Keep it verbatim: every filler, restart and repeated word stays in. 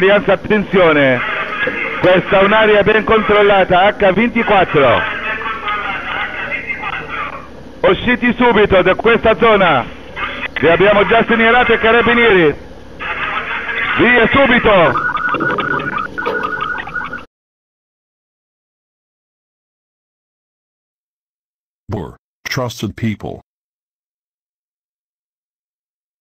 sorveglianza, attenzione, questa è un'area ben controllata, acca ventiquattro, usciti subito da questa zona, vi abbiamo già segnalato i carabinieri, via subito! We're trusted people.